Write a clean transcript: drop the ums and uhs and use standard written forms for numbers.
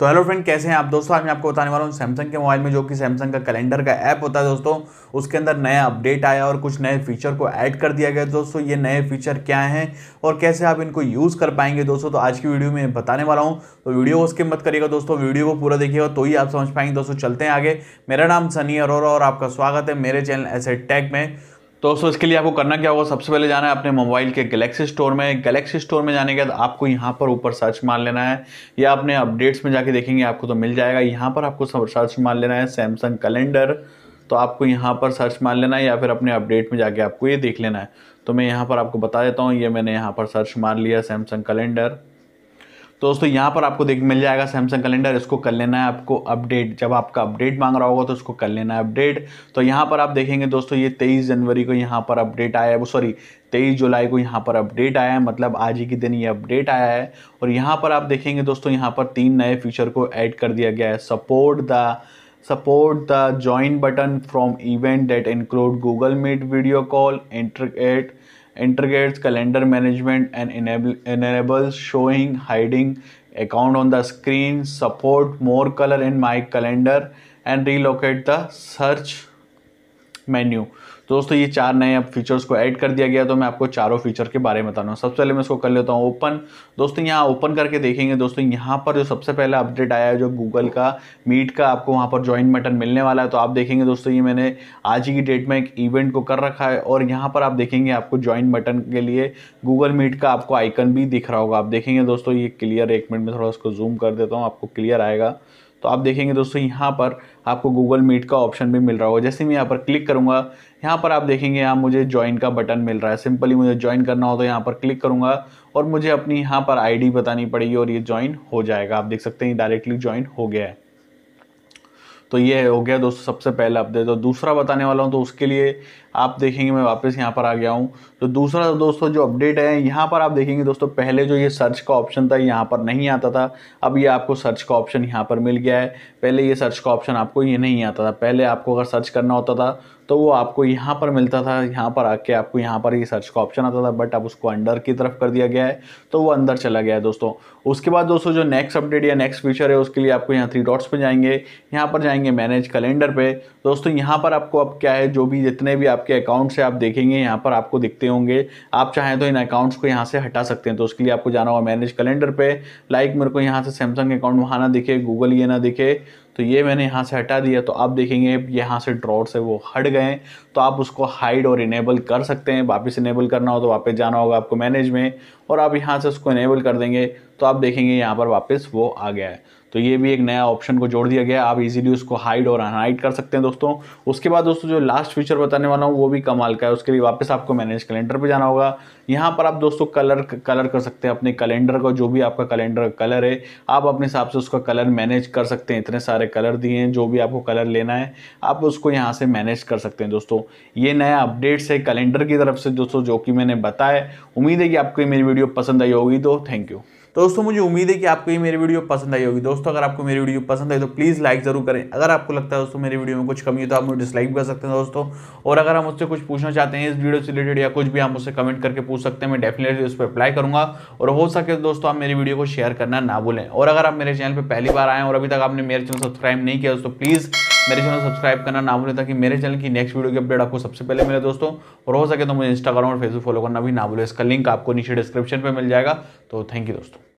तो hello friend, कैसे हैं आप दोस्तों। आज मैं आपको बताने वाला हूँ सैमसंग के मोबाइल में, जो कि सैमसंग का कैलेंडर का ऐप होता है दोस्तों, उसके अंदर नया अपडेट आया और कुछ नए फीचर को ऐड कर दिया गया दोस्तों। ये नए फीचर क्या हैं और कैसे आप इनको यूज़ कर पाएंगे दोस्तों, तो आज की वीडियो में बताने वाला हूँ। तो वीडियो को स्किप मत करिएगा दोस्तों, वीडियो को पूरा देखिएगा तो ही आप समझ पाएंगे दोस्तों। चलते हैं आगे। मेरा नाम सनी अरोरा और आपका स्वागत है मेरे चैनल SA टेक में। दोस्तों इसके लिए आपको करना क्या होगा, सबसे पहले जाना है अपने मोबाइल के गैलेक्सी स्टोर में। गैलेक्सी स्टोर में जाने के बाद आपको यहाँ पर ऊपर सर्च मार लेना है, या अपने अपडेट्स में जाके देखेंगे आपको तो मिल जाएगा। यहाँ पर आपको सर्च मार लेना है सैमसंग कैलेंडर, तो आपको यहाँ पर सर्च मार लेना है या फिर अपने अपडेट में जाके आपको ये देख लेना है। तो मैं यहाँ पर आपको बता देता हूँ, ये मैंने यहाँ पर सर्च मार लिया सैमसंग कैलेंडर। दोस्तों यहाँ पर आपको देख मिल जाएगा सैमसंग कैलेंडर। इसको कर लेना है आपको अपडेट। जब आपका अपडेट मांग रहा होगा तो इसको कर लेना है अपडेट। तो यहाँ पर आप देखेंगे दोस्तों, ये 23 जनवरी को यहाँ पर अपडेट आया है, वो सॉरी 23 जुलाई को यहाँ पर अपडेट आया है, मतलब आज ही के दिन ये अपडेट आया है। और यहाँ पर आप देखेंगे दोस्तों, यहाँ पर 3 नए फीचर को ऐड कर दिया गया है। Support the join button from event that include Google Meet video call integrates calendar management and enables showing hiding account on the screen, support more color in my calendar and relocate the search menu। दोस्तों ये 4 नए अब features को add कर दिया गया, तो मैं आपको चारों फीचर के बारे में बता रहा हूँ। सबसे पहले मैं इसको कर लेता हूँ ओपन। दोस्तों यहाँ ओपन करके देखेंगे दोस्तों, यहाँ पर जो सबसे पहला अपडेट आया है, जो गूगल का मीट का आपको वहाँ पर ज्वाइन बटन मिलने वाला है। तो आप देखेंगे दोस्तों, ये मैंने आज की डेट में एक इवेंट को कर रखा है और यहाँ पर आप देखेंगे आपको ज्वाइन बटन के लिए गूगल मीट का आपको आइकन भी दिख रहा होगा। आप देखेंगे दोस्तों ये क्लियर, 1 मिनट में थोड़ा उसको जूम कर देता हूँ, आपको क्लियर आएगा। तो आप देखेंगे दोस्तों यहाँ पर आपको गूगल मीट का ऑप्शन भी मिल रहा होगा। जैसे मैं यहाँ पर क्लिक करूँगा, यहाँ पर आप देखेंगे यहाँ मुझे ज्वाइन का बटन मिल रहा है। सिंपली मुझे ज्वाइन करना हो तो यहाँ पर क्लिक करूँगा और मुझे अपनी यहाँ पर आईडी बतानी पड़ेगी और ये ज्वाइन हो जाएगा। आप देख सकते हैं डायरेक्टली ज्वाइन हो गया है। तो ये हो गया दोस्तों सबसे पहला अपडेट। तो दूसरा बताने वाला हूँ, तो उसके लिए आप देखेंगे मैं वापस यहाँ पर आ गया हूँ। तो दूसरा दोस्तों जो अपडेट है, यहाँ पर आप देखेंगे दोस्तों, पहले जो ये सर्च का ऑप्शन था यहाँ पर नहीं आता था, अब ये आपको सर्च का ऑप्शन यहाँ पर मिल गया है। पहले ये सर्च का ऑप्शन आपको ये नहीं आता था, पहले आपको अगर सर्च करना होता था तो वो आपको यहाँ पर मिलता था, यहाँ पर आके आपको यहाँ पर ये सर्च का ऑप्शन आता था, बट अब उसको अंडर की तरफ कर दिया गया है, तो वो अंदर चला गया है दोस्तों। उसके बाद दोस्तों जो नेक्स्ट अपडेट या नेक्स्ट फीचर है, उसके लिए आपको यहाँ 3 डॉट्स पर जाएंगे, यहाँ पर जाएंगे मैनेज कैलेंडर पे। दोस्तों यहाँ पर आपको अब क्या है, जो भी जितने भी के अकाउंट से आप देखेंगे यहाँ पर आपको दिखते होंगे, आप चाहें तो इन अकाउंट्स को यहाँ से हटा सकते हैं। तो उसके लिए आपको जाना होगा मैनेज कैलेंडर पे। लाइक मेरे को यहाँ से सैमसंग अकाउंट वहाँ ना दिखे, गूगल ये ना दिखे, तो ये मैंने यहाँ से हटा दिया। तो आप देखेंगे यहाँ से ड्रॉर से वो हट गए, तो आप उसको हाइड और इनेबल कर सकते हैं। वापस इनेबल करना हो तो वापस जाना होगा आपको मैनेज में और आप यहाँ से उसको इनेबल कर देंगे, तो आप देखेंगे यहाँ पर वापस वो आ गया है। तो ये भी एक नया ऑप्शन को जोड़ दिया गया, आप इजीली उसको हाइड और अनहाइड कर सकते हैं दोस्तों। उसके बाद दोस्तों जो लास्ट फीचर बताने वाला हूँ, वो भी कमाल का है। उसके लिए वापस आपको मैनेज कैलेंडर पे जाना होगा। यहाँ पर आप दोस्तों कलर कर सकते हैं अपने कैलेंडर को, जो भी आपका कैलेंडर कलर है आप अपने हिसाब से उसका कलर मैनेज कर सकते हैं। इतने सारे कलर दिए हैं, जो भी आपको कलर लेना है आप उसको यहाँ से मैनेज कर सकते हैं दोस्तों। ये नया अपडेट्स है कैलेंडर की तरफ से दोस्तों, जो कि मैंने बताया। उम्मीद है कि आपको ये मेरी वीडियो पसंद आई होगी, तो थैंक यू दोस्तों। मुझे उम्मीद है कि आपको ये मेरी वीडियो पसंद आई होगी दोस्तों। अगर आपको मेरी वीडियो पसंद आई तो प्लीज़ लाइक ज़रूर करें। अगर आपको लगता है दोस्तों मेरी वीडियो में कुछ कमी है तो आप मुझे डिसलाइक कर सकते हैं दोस्तों। और अगर आप मुझसे कुछ पूछना चाहते हैं इस वीडियो से रिलेटेड या कुछ भी, आप मुझसे कमेंट करके पूछ सकते हैं, मैं डेफिनेटली उस पर रिप्लाई करूँगा। और हो सके दोस्तों आप मेरी वीडियो को शेयर करना ना भूलें। और अगर आप मेरे चैनल पर पहली बार आएँ और अभी तक आपने मेरे चैनल सब्सक्राइब नहीं किया दोस्तों, प्लीज़ मेरे चैनल सब्सक्राइब करना ना भूलें, ताकि मेरे चैनल की नेक्स्ट वीडियो की अपडेट आपको सबसे पहले मिले दोस्तों। और हो सके तो मुझे इंस्टाग्राम और फेसबुक फॉलो करना भी ना भूलें, इसका लिंक आपको नीचे डिस्क्रिप्शन पे मिल जाएगा। तो थैंक यू दोस्तों।